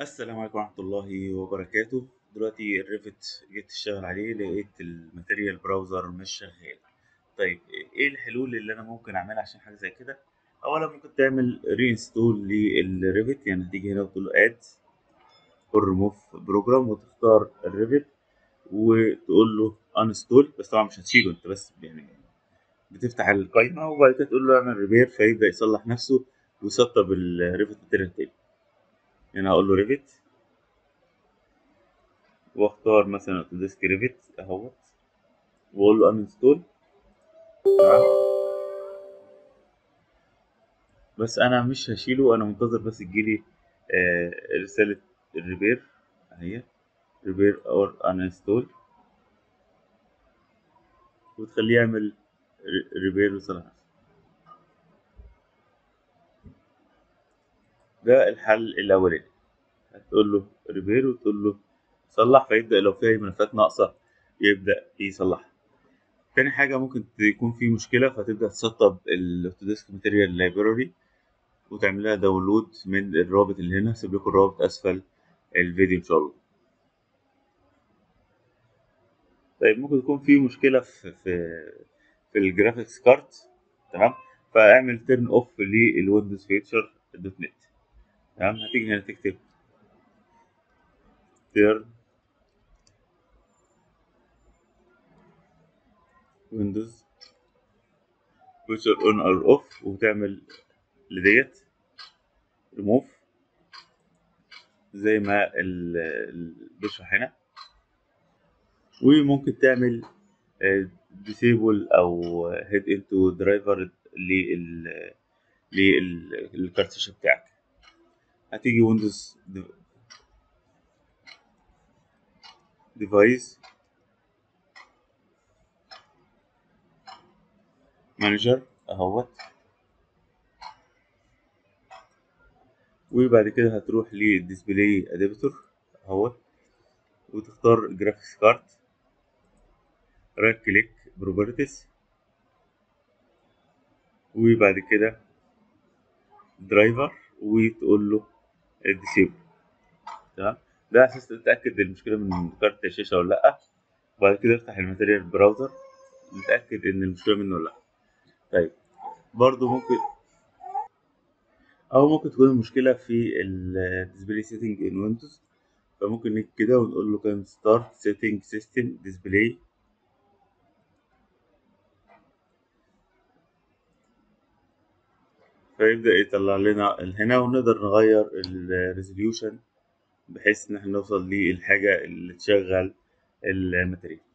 السلام عليكم ورحمة الله وبركاته. دلوقتي الريفت جيت اشتغل عليه، لقيت الماتيريال براوزر مش شغال. طيب ايه الحلول اللي انا ممكن اعملها عشان حاجة زي كده؟ اولا ممكن تعمل ري انستول للريفت، يعني هتيجي هنا وتقول له اد اور ريموف بروجرام وتختار الريفت وتقول له انستول، بس طبعا مش هتشيله انت، بس يعني بتفتح القايمة وبعد كده تقول له اعمل ريبير فيبدأ يصلح نفسه ويسطب الريفت ماتيريال تاني. هنا هقول له ريفت واختار مثلا اوتوديسك ريفت اهوت واقول له انستول. بس انا مش هشيله، انا منتظر بس تجيلي رساله الريبير اهي، ريبير اور انستول، وتخليه يعمل ريبير ويصلح نفسه. ده الحل الاولاني، هتقول له ريبير وتقول له صلح، فيبدا لو فيه ملفات ناقصه يبدا يصلحها. تاني حاجه ممكن تكون في مشكله، فتبدا تسطب الاوتوديسك ماتيريال لايبراري وتعمل لها داونلود من الرابط اللي هنا، هسيب لكم الرابط اسفل الفيديو ان شاء الله. طيب ممكن تكون في مشكله في الجرافيكس كارد، تمام، فاعمل تيرن اوف للويندوز فيتشر دوت نت. تمام، هتيجي هنا تكتب turn windows feature on or off، وتعمل لديت remove زي ما بشرح هنا، وممكن تعمل disable او head into driver للكارتش بتاعك. هتيجي ويندوز ديفايس مانجر اهوت، وبعد كده هتروح للديسبلاي ادابتور اهوت وتختار جرافيكس كارد، رايت كليك بروبرتيز، وبعد كده درايفر وتقول له ديسيبل. تمام، ده اساس تتاكد المشكله من كارت الشاشه ولا لا، وبعد كده افتح الماتيريال براوزر نتاكد ان المشكله منه ولا لا. طيب برضو ممكن، او ممكن تكون المشكله في الديسبلاي سيتنج ان ويندوز، فممكن نيجي كده ونقول له كان ستارت سيتنج سيستم ديسبلاي فيبدا يطلع لنا هنا، ونقدر نغير الريزوليوشن بحيث ان احنا نوصل للحاجه اللي تشغل الماتيريال.